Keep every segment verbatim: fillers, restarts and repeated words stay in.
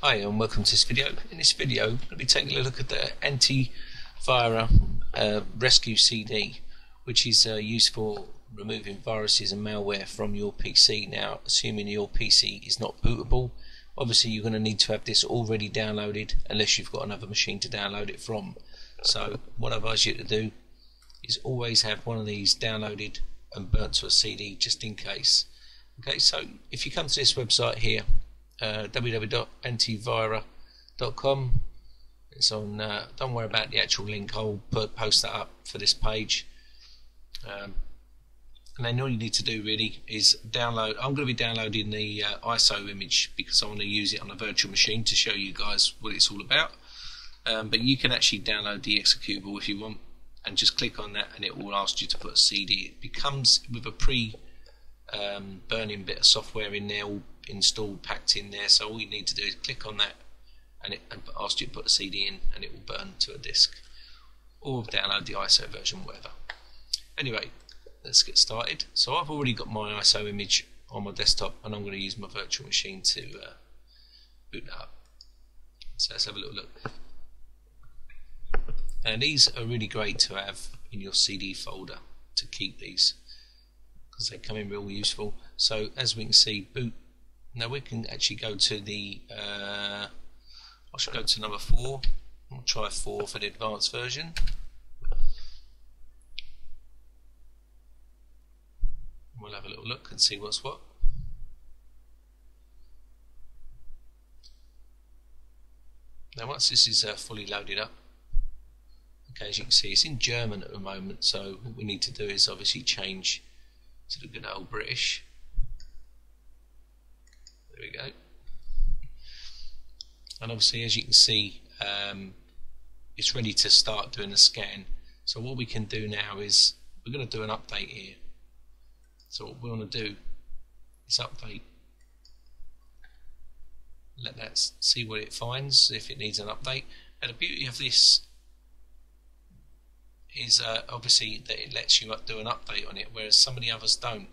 Hi and welcome to this video. In this video, we're going to be taking a look at the antivira uh, rescue C D, which is uh, used for removing viruses and malware from your P C. Now, assuming your P C is not bootable, obviously you're going to need to have this already downloaded, unless you've got another machine to download it from. So, what I advise you to do is always have one of these downloaded and burnt to a C D, just in case. Okay, so if you come to this website here. Uh, w w w dot antivira dot com. It's on. Uh, don't worry about the actual link. I'll put, post that up for this page. Um, and then all you need to do really is download. I'm going to be downloading the uh, I S O image because I want to use it on a virtual machine to show you guys what it's all about. Um, but you can actually download the executable if you want, and just click on that, and it will ask you to put a C D. It becomes with a pre. Um, burning bit of software in there, all installed, packed in there. So all you need to do is click on that, and it and ask you to put a C D in, and it will burn to a disk, or download the I S O version, whatever. Anyway, let's get started. So I've already got my I S O image on my desktop, and I'm going to use my virtual machine to uh, boot that up. So let's have a little look. And these are really great to have in your C D folder to keep these. Because they come in real useful. So as we can see, boot. Now we can actually go to the. Uh, I should go to number four. I'll try four for the advanced version. We'll have a little look and see what's what. Now once this is uh, fully loaded up. Okay, as you can see, it's in German at the moment. So what we need to do is obviously change. To the good old British. There we go. And obviously, as you can see, um, it's ready to start doing a scan. So what we can do now is we're going to do an update here. So what we want to do is update. Let that see what it finds, if it needs an update. And the beauty of this is uh, obviously that it lets you do an update on it, whereas some of the others don't,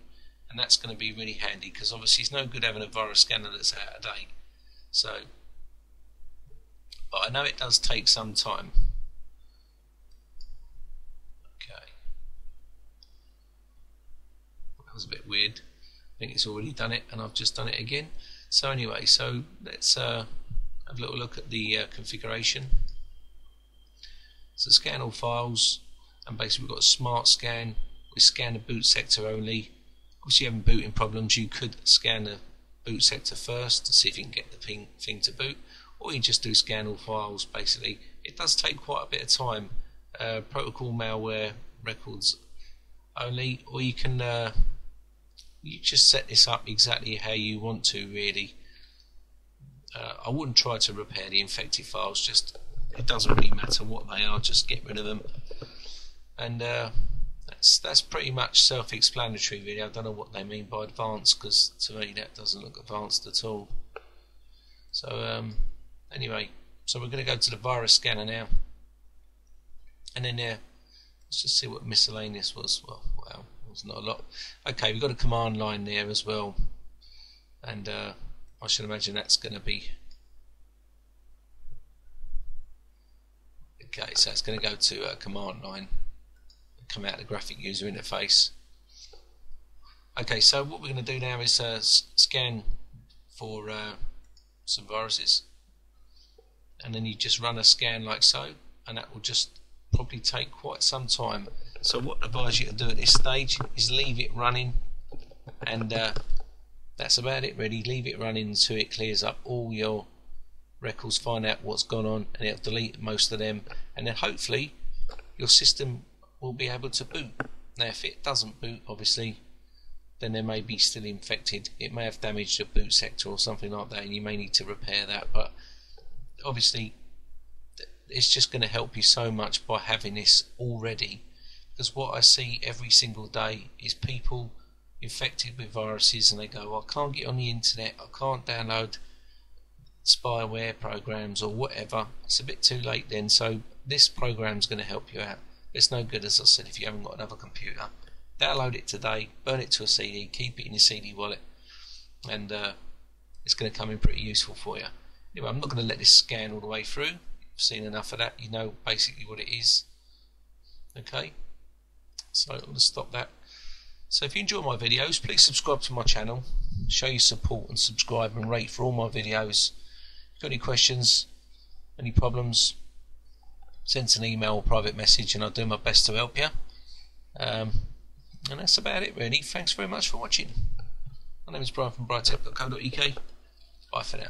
and that's going to be really handy because obviously it's no good having a virus scanner that's out of date. So, but I know it does take some time. Okay, that was a bit weird. I think it's already done it, and I've just done it again. So anyway, so let's uh, have a little look at the uh, configuration. So scan all files. And basically we've got a smart scan. We scan the boot sector only. Obviously, having booting problems, you could scan the boot sector first to see if you can get the thing to boot, or you just do scan all files. Basically, it does take quite a bit of time. Uh, protocol malware records only, or you can uh, you just set this up exactly how you want to. Really, uh, I wouldn't try to repair the infected files. Just it doesn't really matter what they are. Just get rid of them. And uh, that's that's pretty much self-explanatory, really. I don't know what they mean by advanced, because to me that doesn't look advanced at all. So um, anyway, so we're going to go to the virus scanner now, and then there, uh, let's just see what miscellaneous was. Well, well, it was not a lot. Okay, we've got a command line there as well, and uh, I should imagine that's going to be. Okay, so it's going to go to a command line. Come out of the graphic user interface. Okay, so what we're going to do now is uh, scan for uh, some viruses, and then you just run a scan like so, and that will just probably take quite some time. So what I advise you to do at this stage is leave it running, and uh, that's about it really. Leave it running until it clears up all your records, find out what's gone on, and it'll delete most of them, and then hopefully your system will be able to boot. Now if it doesn't boot, obviously, then they may be still infected. It may have damaged the boot sector or something like that, and you may need to repair that, but obviously it's just going to help you so much by having this already, because what I see every single day is people infected with viruses, and they go, I can't get on the internet, I can't download spyware programs or whatever. It's a bit too late then, so this program's going to help you out. It's no good, as I said, if you haven't got another computer. Download it today, burn it to a C D, keep it in your C D wallet, and uh, it's going to come in pretty useful for you. Anyway, I'm not going to let this scan all the way through. I've seen enough of that. You know basically what it is. Okay, so I'm going to stop that. So if you enjoy my videos, please subscribe to my channel. Show your support and subscribe and rate for all my videos. If you've got any questions, any problems, send us an email or private message and I'll do my best to help you. Um, and that's about it really. Thanks very much for watching. My name is Brian from britec dot co dot U K. Bye for now.